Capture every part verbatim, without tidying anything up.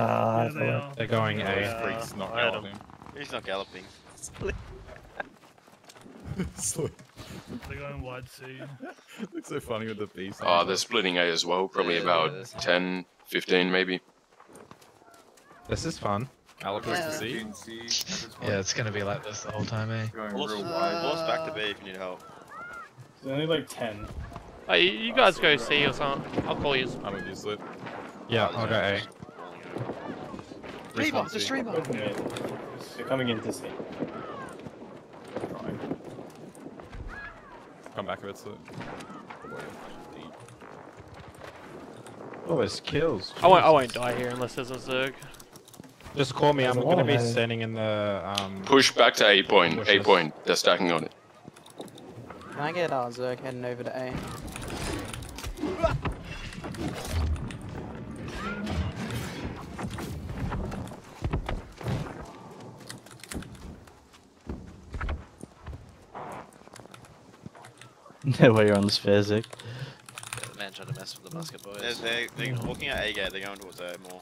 Uh, yeah, they are. They're going A. Yeah. He's not galloping. He's not galloping. They're going wide C. Looks so funny with the B side. Oh, they're splitting A as well. Probably yeah, about yeah, ten, fifteen maybe. This is fun. Alec goes to C. Yeah, it's gonna be like this the whole time, eh? Going Horse, real wide. Horse back to B if you need help. There's only like ten. Oh, you, you guys go C or something. I'll call you. I'm gonna do slip. Yeah, I'll go A. Reaper! There's three more! They're coming into C. Come back a bit, slip. Oh, there's kills. I won't, I won't die here unless there's a Zerg. Just call me, I'm oh, gonna be man. standing in the um... Push back to A point, A this. point, they're stacking on it. Can I get our Zerg heading over to A? No way you're on the sphere, Zerg. Yeah, man trying to mess with the musket boys. They're, they're, they're walking at A gate, they're going towards A more.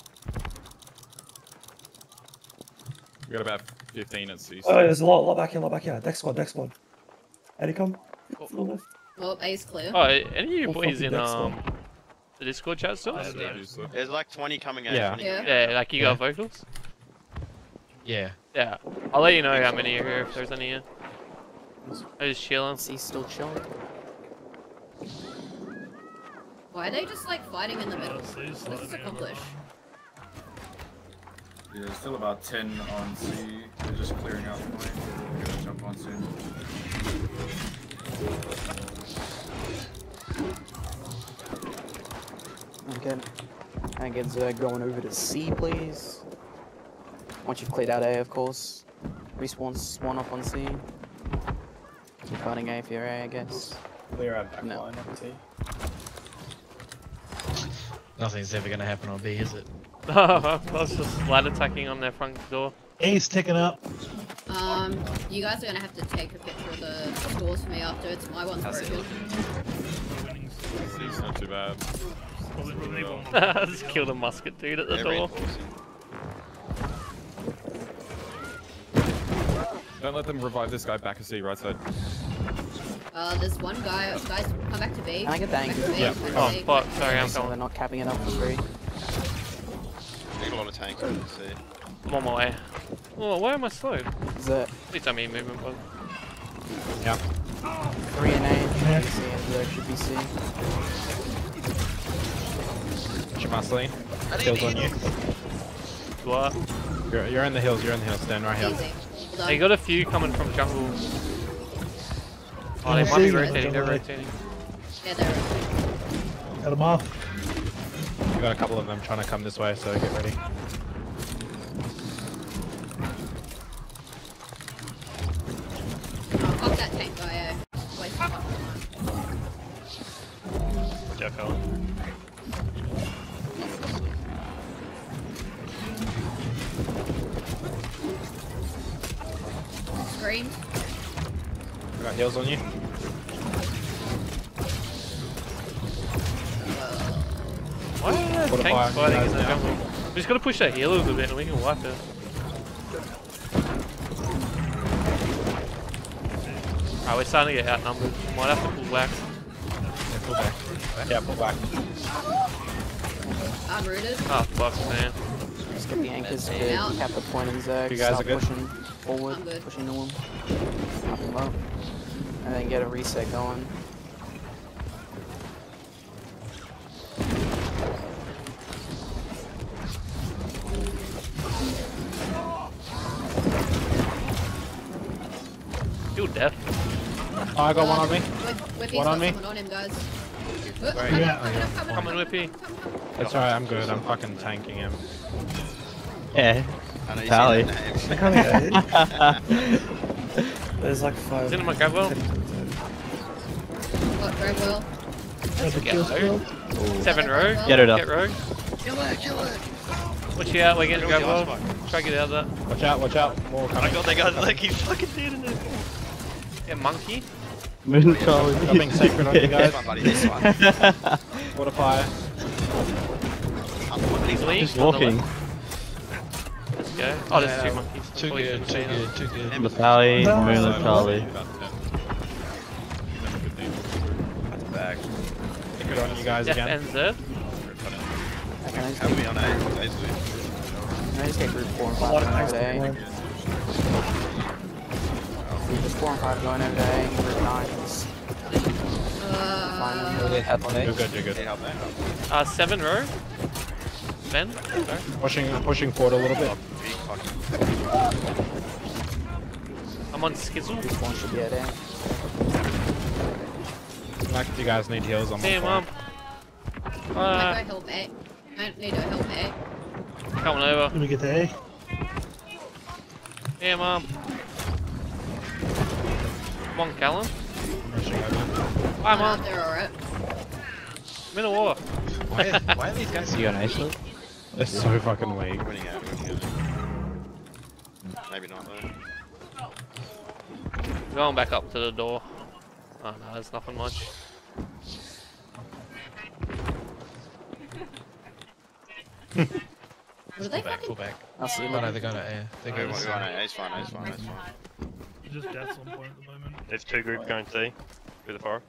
We got about fifteen at C. Oh, there's a lot, lot back here, lot back here. Deck squad, deck squad. Eddie, come. Oh, well, A's clear. Oh, any of you boys in um, the Discord chat still? Yeah, yeah. There's like twenty coming out. Yeah. Yeah. yeah, like you yeah. got vocals? Yeah. Yeah. I'll let you know how many are here, if there's any here. I'm just chilling. He's still chilling. Why are they just like fighting in the middle? This is accomplished. Yeah, there's still about ten on C. They're just clearing out the way. We're gonna jump on soon. Okay. I get Zerg going over to C, please. Once you've cleared out A, of course. Respawn spawn off on C. Keep fighting A for your A, I guess. Clear out back no. line on T. Nothing's ever gonna happen on B, is it? I was just light attacking on their front door. A's ticking up. Um, you guys are gonna have to take a picture of the doors for me afterwards. My one's broken. It's not too bad. I just killed a musket dude at the door. Don't let them revive this guy back at C, right side. Uh, there's one guy. Guys, come back to B. Can I get banged? Yeah. Oh, fuck. Sorry, I'm coming. They're not capping it up for free. Need a lot of tanks, I can see. I'm on my way. Oh, why am I slow? Is it? Please tell me movement bug. Yeah. three and eight, should be C and Zerg should be C. Shamasley. Hills on you. What? You're, you're in the hills, you're in the hills, stand right here. They got a few coming from jungle. Oh, they might be rotating, they're rotating. Yeah, they're rotating. Got them off. We've got a couple of them trying to come this way, so get ready. Oh, fuck that tank guy, oh. Wait, fuck. Duck hole. Scream. We got heals on you. Why are the tanks fighting in the jungle? We just gotta push that heal a little bit and we can wipe it. Alright, we're starting to get outnumbered. Might have to pull back. Yeah, pull back. Yeah, pull back. I'm rooted. Oh, fuck, man. Just get the anchors good, cap the point in Zerg. You guys Start are good? pushing forward, I'm good. pushing norm. Up and low. And then get a reset going. Death. Oh, I got uh, one on me. Whip, one on me. On him, guys. Where are you? Yeah. Come, come on, Whippy. That's alright, I'm good. I'm fucking tanking him. Yeah. Tally. I can't go. There's like five. Is it in my grab well? What, grab well? Get Seven row. Get it up. Get row. Kill her, kill her. Watch out, we're getting grab well. Try to get out of that. Watch out, watch out. More coming. I got that guy like he's fucking dead in it. A monkey? Moon call is coming sacred on you guys. Water fire. He's walking. go. Oh, there's yeah, two monkeys. Too good, too good, too good. Lapali, Marilla, Charlie. That's back. Good on you guys Death again. Death ends it. Be on A. I just get group four and five going over to A. Just four and five going over to A and group nines. You're good, you're good. Uh, seven row. Ben? Sorry. Pushing, pushing forward a little bit. I'm on Skizzle. This one should be at A. Like if you guys need heals, I'm hey, on fire. Hey, mom. Uh, I help A. I need to help A. Coming over. Let me get to A. Hey, mom. Come on, Callum. Hi, mom. They're alright. I'm in a war. Why, are, why are these guys so weak? They're so fucking weak. Maybe not though. Going back up to the door. Oh no, there's nothing much. Pull back, pull back. Absolutely. Oh no, they're going to air. They're going to air. It's fine, it's fine, it's fine. You're just deaths on point at the moment. There's two groups going to C. Through the fire.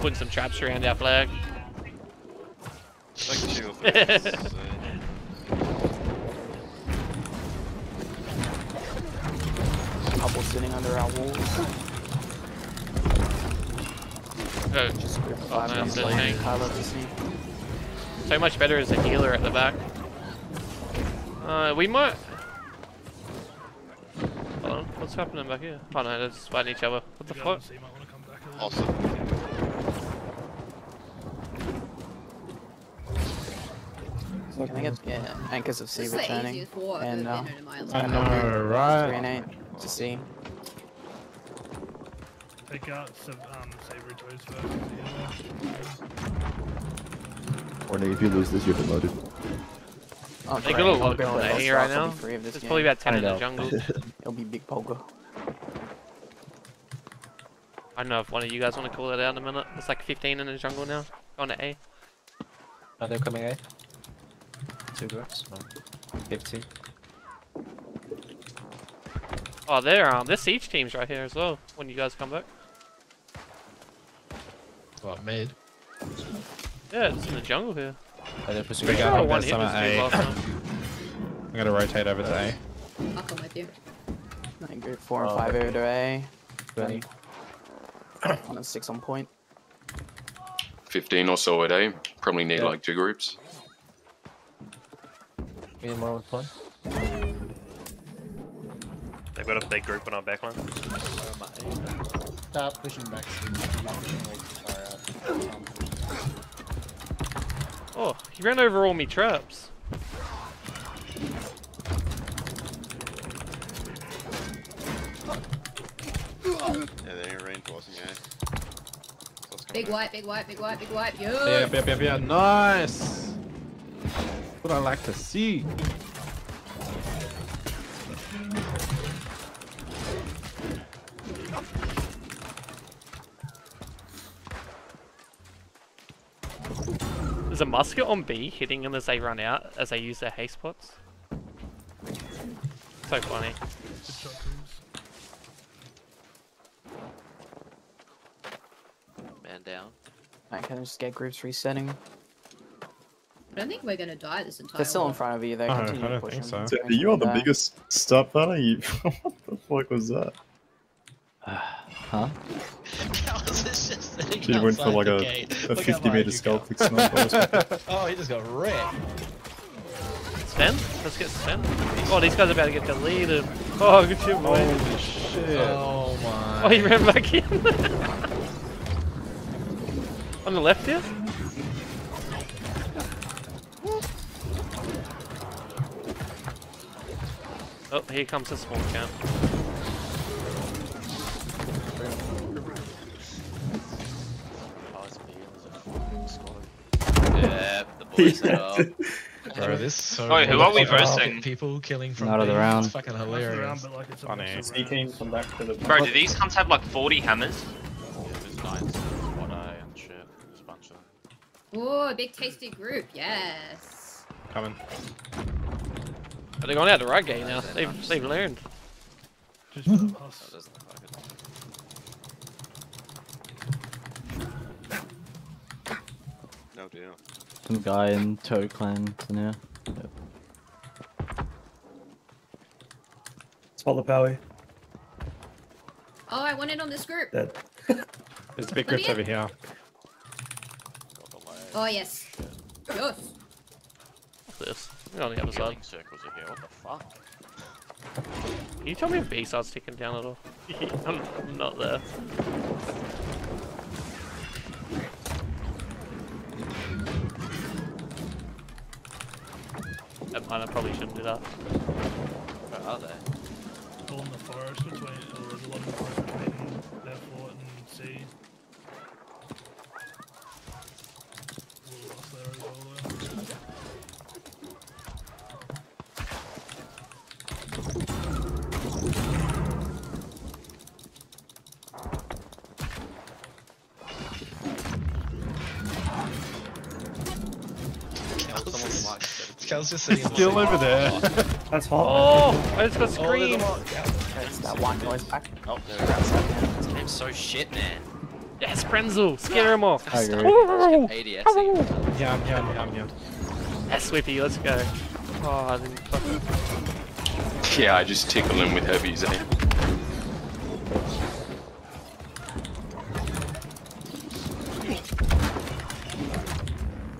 Putting some traps around our flag. Like two of them. Couple sitting under our walls. Oh, just oh, no, the tank. I love to see. So much better as a healer at the back. Uh, we might. Hold on, what's happening back here? Oh no, they're just fighting each other. What the fuck? Awesome. Can I get yeah, anchors of C returning? And uh, I know, right? Three and eight to C. Take out some um, savory toys first. Warning, if you lose this, you're demoted. Oh, they got a lot going on A right now. There's probably about ten in the jungle. It'll be big polka. I don't know if one of you guys want to call that out in a minute. It's like fifteen in the jungle now. Going to A. Oh, they're coming A. Two groups, fifty. Oh, they're um, this siege team's right here as well. When you guys come back. What mid? Yeah, it's in the jungle here. Oh, they're pursuing. We got one hit this last time. I'm gonna rotate over to A. I'll come with you. Nine group four and oh, five over to A. Twenty. One and six on point. Fifteen or so at A. Probably need yeah. like two groups. Any more with one? They've got a big group on our back line. Start pushing back. Oh, he ran over all me traps. Yeah, they're reinforcing, eh? Big white, big white, big white, big white. Yo! Yeah, yeah, yeah, yeah. Nice! What I like to see. There's a musket on B hitting them as they run out as they use their haste pots. So funny. Man down. Alright, can I just get groups resetting? I don't think we're gonna die this entire. They're still world. in front of you. They oh, continue I don't pushing. Think so. Are you on the there. biggest stuff, aren't you? What the fuck was that? Uh, huh? Callus is just sitting outside went for like the a, gate. a fifty meter sculpting sniper. Oh, he just got wrecked. Sven, let's get Sven. Oh, these guys are about to get deleted. Oh, good shit, boy. Holy shit! Oh my. Oh, he ran back in. On the left here. Oh, here comes the spawn camp. Yeah, the boys are up. Bro, this is so Wait, who are we versing? People killing from Not of the round. It's fucking hilarious. Round, like it's Funny. He came from back to the Bro, do these cunts have like forty hammers? Oh, there's nines, one A and shit. There's a bunch of them. Ooh, big tasty group, yes. Coming. But they're going out the right gate now. They've, they've learned. Just for the boss. That doesn't look like it. No deal. Some guy in Toe Clan in here. Yep. Spot the Powie. Oh, I want it on this group. Dead. There's big groups over here. Oh, yes. Yes. What's this? We're on the other side. Circles are here. What the fuck? Can you tell me if B starts ticking down at all? I'm, I'm not there. That mine, I probably shouldn't do that. Where are they? All in the forest between, or there's a lot of forest between that fort and sea. Kel's just sitting in the still seat. Over there. That's hot. Oh, I just got screamed. Oh, okay, that one guy's back. Oh, there we go. This game's so shit, man. Yes, Prenzel. Scare him off. I agree. Oh, A D S. Oh. Yum, yum, yum, yum. That's Sweepy, let's go. Oh, I didn't fucking... Yeah, I just tickled him with heavies, eh?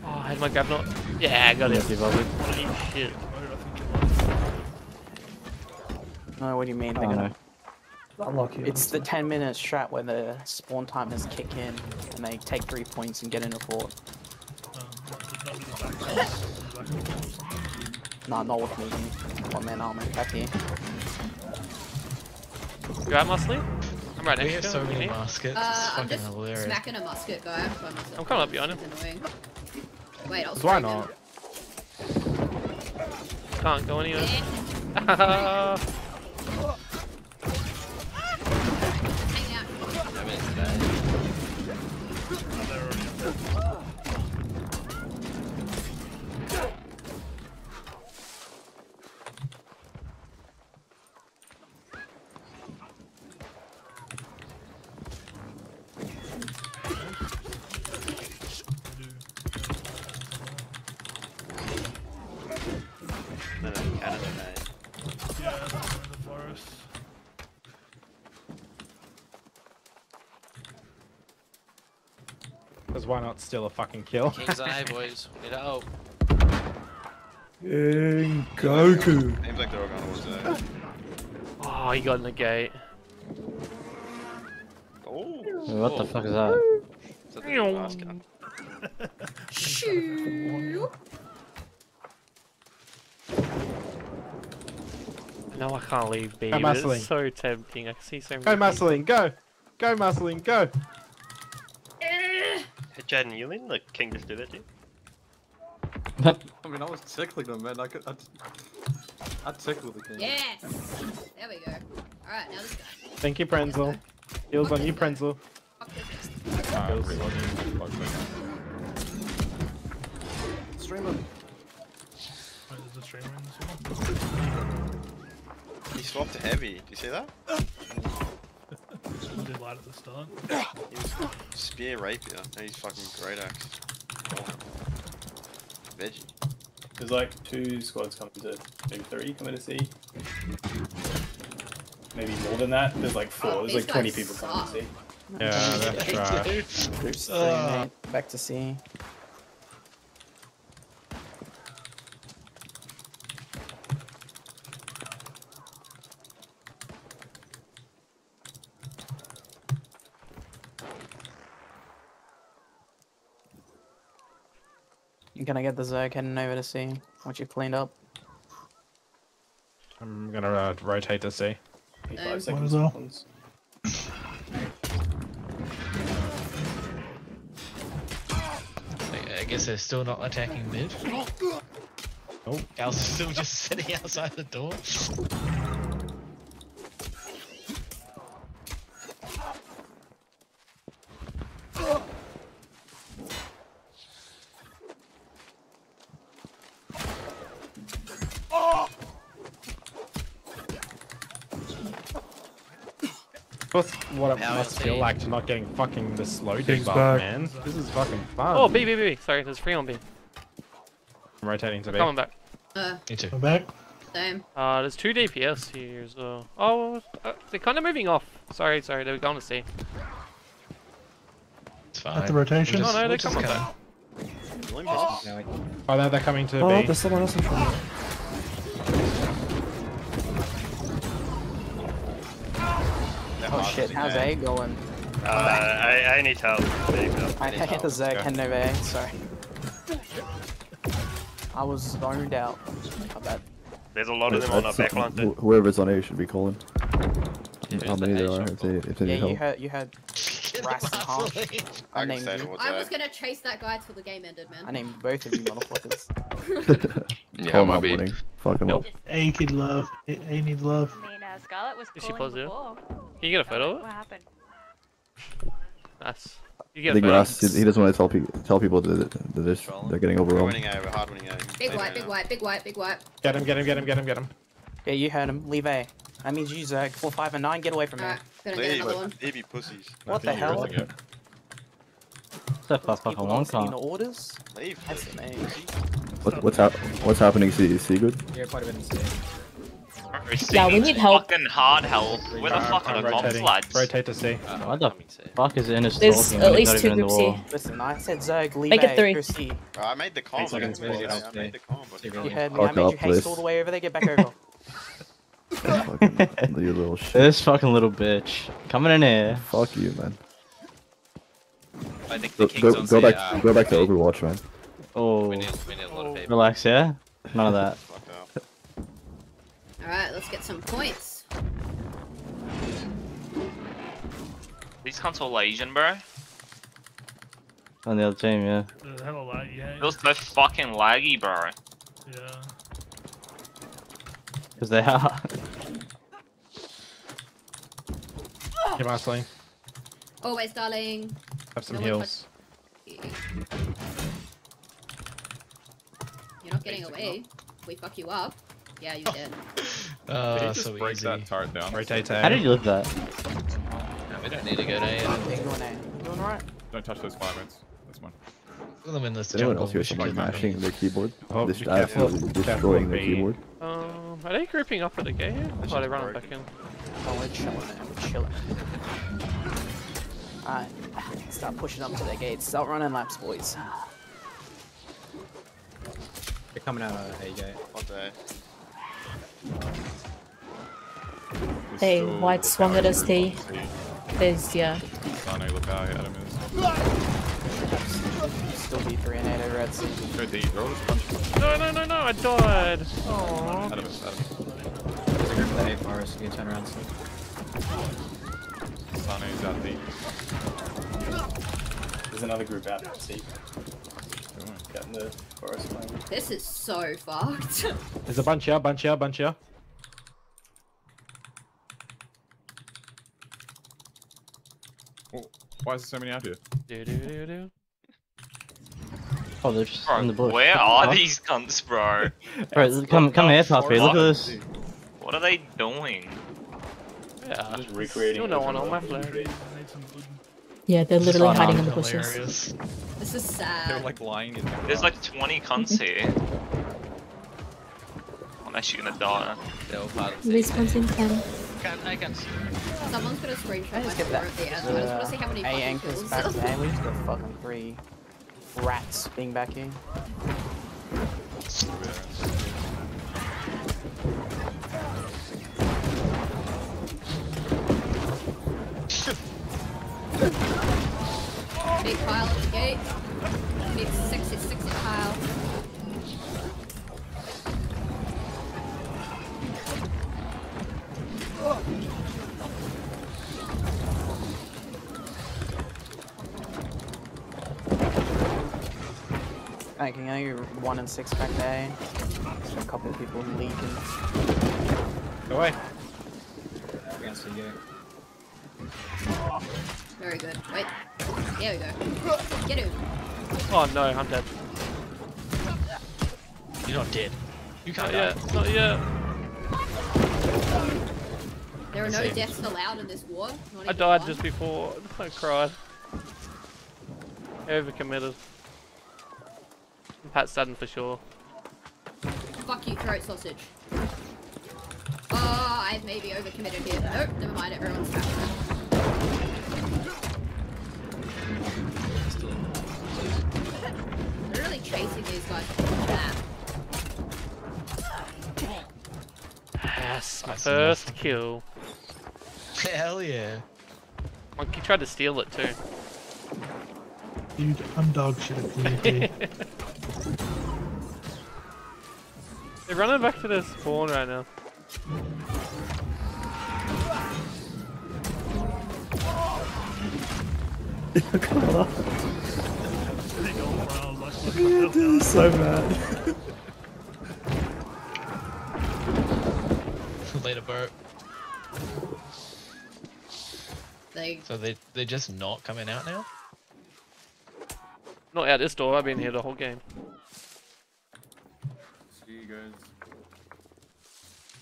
Oh, I had my grab knot. Yeah, I got it. Holy shit. No, what do you mean? They're gonna... Unlucky. It's the ten minute strat where the spawn timers kick in and they take three points and get in a fort. Nah, not with me. One man armor. Back here. You got muscly? I'm right next to you. We have so many muskets. Uh, it's fucking I'm just hilarious. Smacking a musket guy. I'm coming up behind him. Annoying. Wait, I'll why not? Them. Can't go anywhere. Hang out. Why not steal a fucking kill? King's eye, boys. Need help. King Goku. Seems like they're all going towards there. Oh, he got in the gate. Oh. What the fuck is that? Is that the last gun? Shoo. No, I can't leave, baby. It's so tempting. I can see so many. Go muscling, go. Go muscling, go. Jaden, you in the king just did it, dude? I mean, I was tickling them, man. I could. I, I tickled the king. Yes! There we go. Alright, now this guy. Thank you, Prenzel. Heals on you, Prenzel. Alright, reloading. Log back. Streamer. Wait, there's a streamer in this one? He swapped to heavy. Do you see that? I did light at the start. He was spear rapier, and he's fucking great axe. Oh. Veggie. There's like two squads coming to, maybe three coming to C. Maybe more than that. There's like four. Oh, there's like twenty people coming to C. Yeah, that's right. Groups three, mate. Back to C. Gonna get the Zerg heading over to C once you've cleaned up. I'm gonna uh, rotate to C. No. Five seconds. Well. I guess they're still not attacking mid. Oh, Al's still just sitting outside the door. That's what it must feel like to not getting fucking the slow debuff, man. This is fucking fun. Oh, B, B, B, B. Sorry, there's free on B. I'm rotating to B. Coming back. Uh, Me too. I'm back. Same. Uh, there's two D P S here as well. Oh, uh, they're kind of moving off. Sorry, sorry, they were going to C. It's fine. At the rotation? Just, no, no, they're coming back. Oh, oh no, they're coming to oh, B. Oh, there's someone else in front of me. Oh shit, how's A going? Uh, I, I need help. I need help. I hit the Zerg and no A, sorry. I was zoned out. My bad. There's a lot of them on our back line too. Whoever's on A should be calling. How many there are if they, if they need help. Yeah, you heard Rice and Harsh. I named you. I was gonna chase that guy till the game ended, man. I named both of you motherfuckers. Yeah, I might be. Fuck him up. A need love. A need love. I mean, uh, Scarlet was calling before. Can you get a photo? What happened? Nice. You get I think a photo. Ross, he doesn't want to tell people tell people that they're, they're getting overwhelmed. Winning over, hard winning over. Big white, big white, big white, big white. Get him, get him, get him, get him, get him. Yeah, you heard him. Leave A. That means you, Zerg. Four, five, and nine. Get away from me. Right, leave, leave you pussies. What the hell? What the fuck? Long time. Orders? Leave. That's an A. What, what's hap What's happening? C is C good? Yeah, quite a bit in C. Yeah, we need help. Fucking hard help. Where the fuck are the cops, lads? Rotate to C. Uh, what the fuck is in his There's at least two groups C. Listen, I said Zerg, leave Make it three. Uh, I made the combo. I, I made the combo. You heard me. I made you haste all the way over there. Get back over. You little shit. This fucking little bitch. Coming in here. Fuck you, man. I think the go, go, go, back, uh, go back to Overwatch, man. Oh. We need, we need a lot of people. Relax, yeah? None of that. Alright, let's get some points. These cunts all Asian, bro. On the other team, yeah. They're hella laggy, yeah. They're so fucking laggy, bro. Yeah. Because they are. Get my sling. Always, darling. Have some no heals. You're not getting away. We fuck you up. Yeah, you did. Uh, did you just so break easy. that turret down? Rotate A. How did you lift that? No, we don't need to go to A. Doing alright? Don't touch those filaments. That's mine. Look at them in this jungle. Anyone else here smashing their keyboard? Oh, Dis absolutely destroying their keyboard. Um, are they grouping up at the gate here? Oh, they run it back in. Oh, we're chilling, man. We're chilling. Alright, start pushing up to their gates. Start running laps, boys. They're coming out of A gate. All day. They white swung at us, T. There's, yeah. Still be three and eight over at C. No, no, no, no, I died. Aww. Adam is, Adam. There's a group at A for us. You can turn around, C. Sanu's at B. There's another group out at C. Getting the forest line. This is so fucked. There's a bunch here, bunch here, bunch here. Oh, why is there so many out here? Do, do, do, do. Oh, they're just bro, in the bush. Where are these cunts, bro? Bro, come, come here, Puppy. Look at this. What are they doing? Yeah, just recreating. Still no one on my flare. Yeah, they're literally hiding in the bushes. This is sad. They're like lying in there. There's like twenty cunts here. I'm actually gonna die. This one's in ten. Can I can. Someone's gonna screenshot my score at the end. I just wanna see how many fucking kills. A anchors back there. We've got fucking three rats being back here. Big pile at the gate. Big sexy, sexy pile. Oh. I can hear you one and six back there. There's a couple of people leaking. Go away. I can see you. Very good. Wait. There we go. Get him. Oh no, I'm dead. You're not dead. You can't. Not yet. Not yet. There are no deaths allowed in this war. I died just before. I cried. Overcommitted. Pat Sudden for sure. Fuck you, throat sausage. Oh, I've maybe overcommitted here. Nope, never mind, everyone's trapped. They're really chasing these guys. Yes, my first kill. Hell yeah. Monkey tried to steal it too. Dude, I'm dog shit at P V P. They're running back to their spawn right now. Come on. Yeah, dude, so mad. Later, Bert. They... So they they're just not coming out now? Not out this door, I've been here the whole game. See you guys.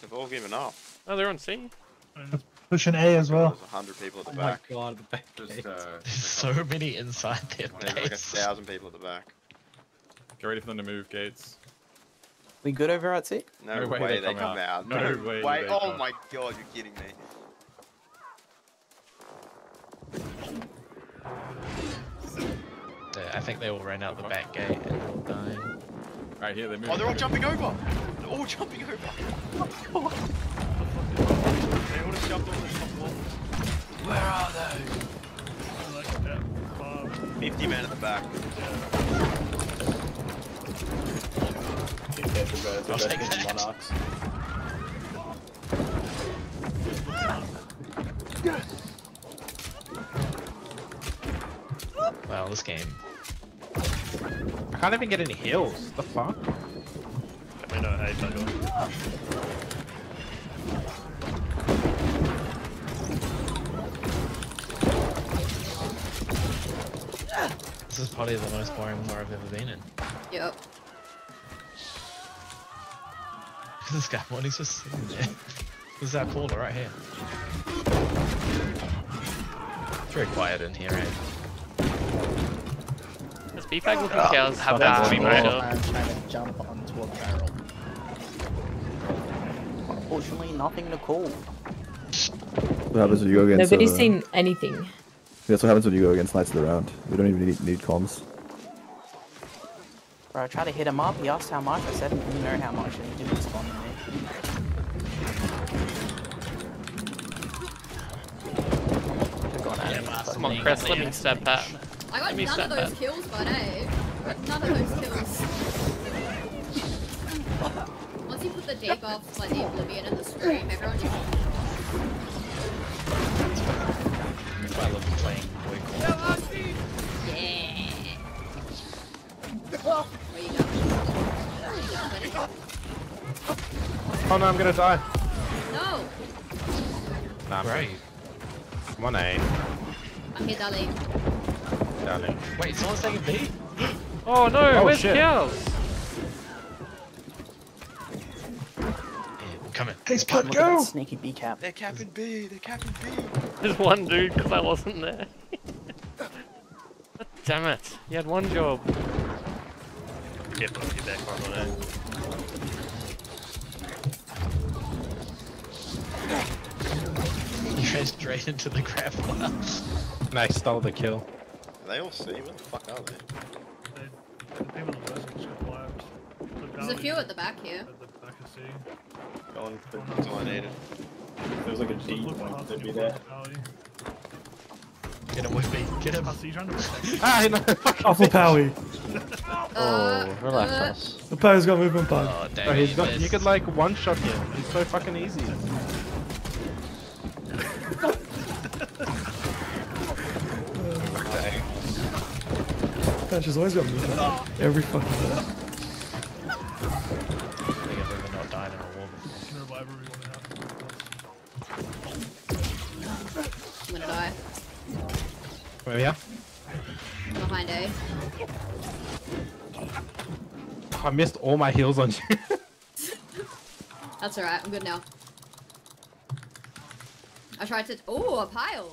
They've all given up. Oh, they're on C. Pushing A as well. There's one hundred people at the oh back. Oh my god, the back just, uh, there's so many inside their base. There's like a thousand people at the back. Get ready for them to move gates. We good over at C? No, no way, way they, they come out. out. No, no way, way. They oh come. My god, you're kidding me. I think they all ran out oh, the back gate and all dying. Right here, they're moving. Oh, they're all jumping over! They're all jumping over! Oh my god! They all just jumped on the top wall. Where are they? fifty men at the back. I'll take that. Wow, this game. I can't even get any heals. The fuck? I know, I don't know. This is probably the most boring war I've ever been in. Yep. This guy, one, he's just sitting there. This is our corner right here. It's very quiet in here, right? Beefag looking oh, cows have that to be made up. I'm trying to jump onto a barrel. Unfortunately, nothing to call. What happens when you go against? Nobody's uh, seen anything. That's what happens when you go against Knights of the Round. We don't even need, need comms. Bro, I tried to hit him up. He asked how much. I said I didn't know how much, and he didn't respond to me. Yeah, come on, Chris. Let me stab Pat. I got none of those that. kills, but eh? I got none of those kills. Once you put the debuffs, like the Oblivion and the Scream, everyone just... That's why I love playing Boy. Yeah! Where you going? Oh no, I'm gonna die. No! Nah, bro. Come on, eh? I'm here, darling. Darling. Wait, someone's taking B? Oh no, oh, where's shit. Cows? Yeah, we're coming. Please put go! Sneaky B cap. They're capping B, they're capping B. There's one dude because I wasn't there. Damn it, you had one job. Yeah, but I'll get back on there. You ran straight into the grappler. And I stole the kill. They all see, where the fuck are they? There's a few at the back here. At the back of C. Go on, that's all I needed. There was like a G point, they'd be there. Get him with me, get him. Ah, no, fuck off with Powie. Oh, relax us. The Powie's got movement bug. Oh, damn it. You could like one shot him, he's so fucking easy. She's always got me every fucking day. I think I've ever not died in a war before. I'm gonna die. Where are we at? Behind A. I missed all my heals on you. That's alright, I'm good now. I tried to. Oh, a pile.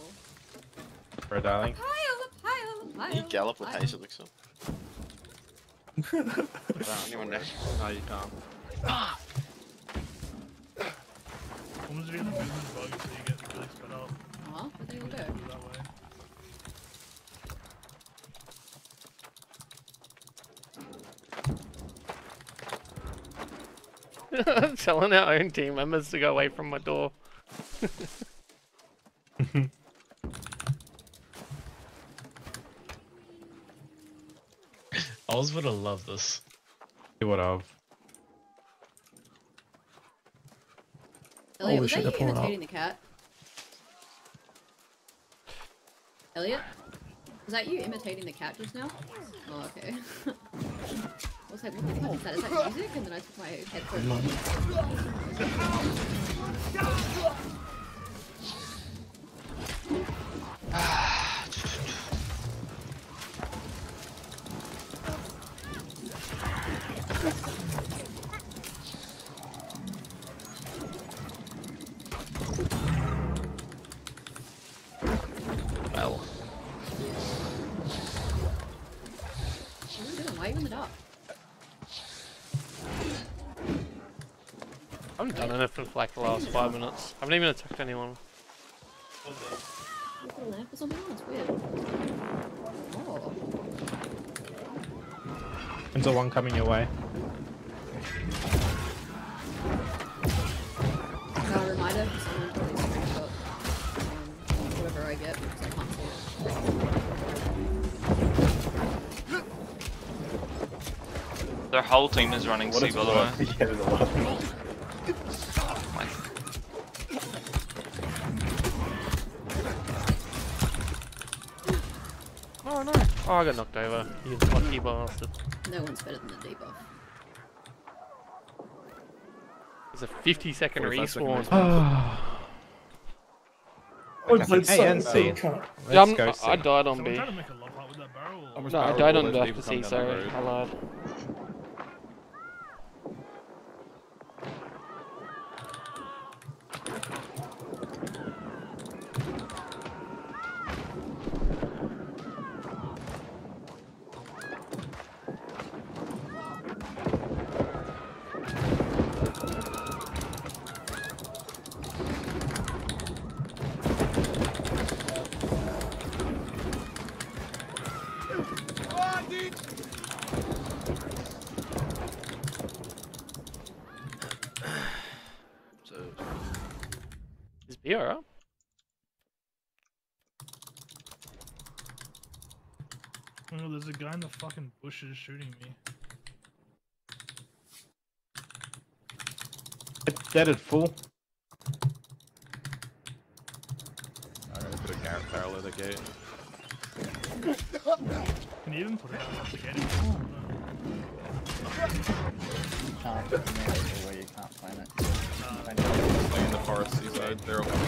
For a darling. A pile, a pile, a pile. You gallop with hazel elixir. Anyone next? No, you can't. Ah! Almost be in the movement bug so you get really sped up. Huh? What do you do? I'm telling our own team members to go away from my door. Oz would have loved this. He would have. Elliot, was that you imitating the cat? Elliot? Was that you imitating the cat just now? Oh, okay. I was like, what the fuck is that? Is that music? And then I took my headphones off. Well. What are you doing? Why are you in the dark? I haven't done anything for like the last five minutes. I haven't even attacked anyone. The lamp is on the wall, it's weird. There's one coming your way. Got a reminder for someone to really screenshot whatever I get because I can't see it. Their whole team is running C, by the way. Oh no! Oh, I got knocked over. You lucky bastard. No one's better than the debuff. There's a fifty second respawn. Oh, I played so well. Let's go C. I died on B. No, I died on B to C, sorry. I lied. Is B alright? Oh no, there's a guy in the fucking bushes shooting me. It's deaded, fool. Alright, let's put a Garrett parallel to the gate. Can you even put it out the gate? You can't put it out where you can't plan it. Uh, playing the forest seaside, they're all coming.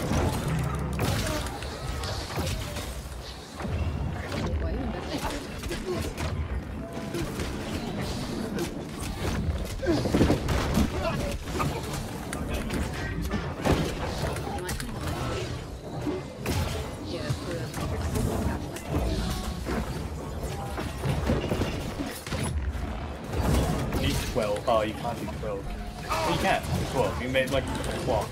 twelve. Oh, you can't do twelve. Well, you can. twelve. You made like a clock.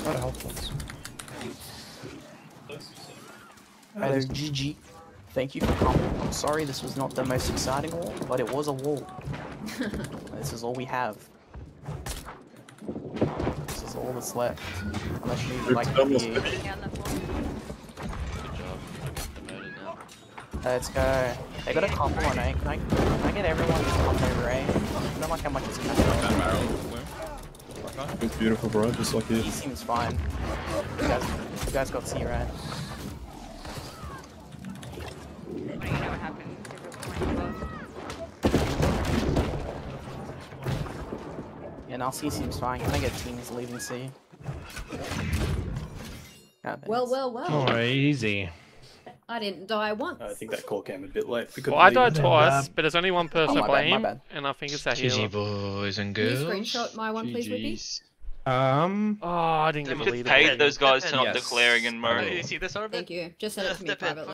What a helpful. Hello, G G. Thank you for coming. I'm sorry this was not the most exciting wall, but it was a wall. This is all we have. This is all that's left. Unless you need like the. Let's go. They got a combo on A. Can I, can I get everyone to combo over A? I don't like how much it's going to happen. It's beautiful, bro. Just like you. He seems fine. You guys, you guys got C, right? Yeah, now C seems fine. Can I get teams leaving C? Well, well, well. Alright, easy. I didn't die once. I think that call came a bit late. Well, I died twice, but there's only one person I blame, and I think it's that healer. G G boys and girls. Can you screenshot my one, please, Whippy? Um. Oh, I didn't get the leader. Paid those guys to not declaring in Murray. Thank you. Just send it to me privately.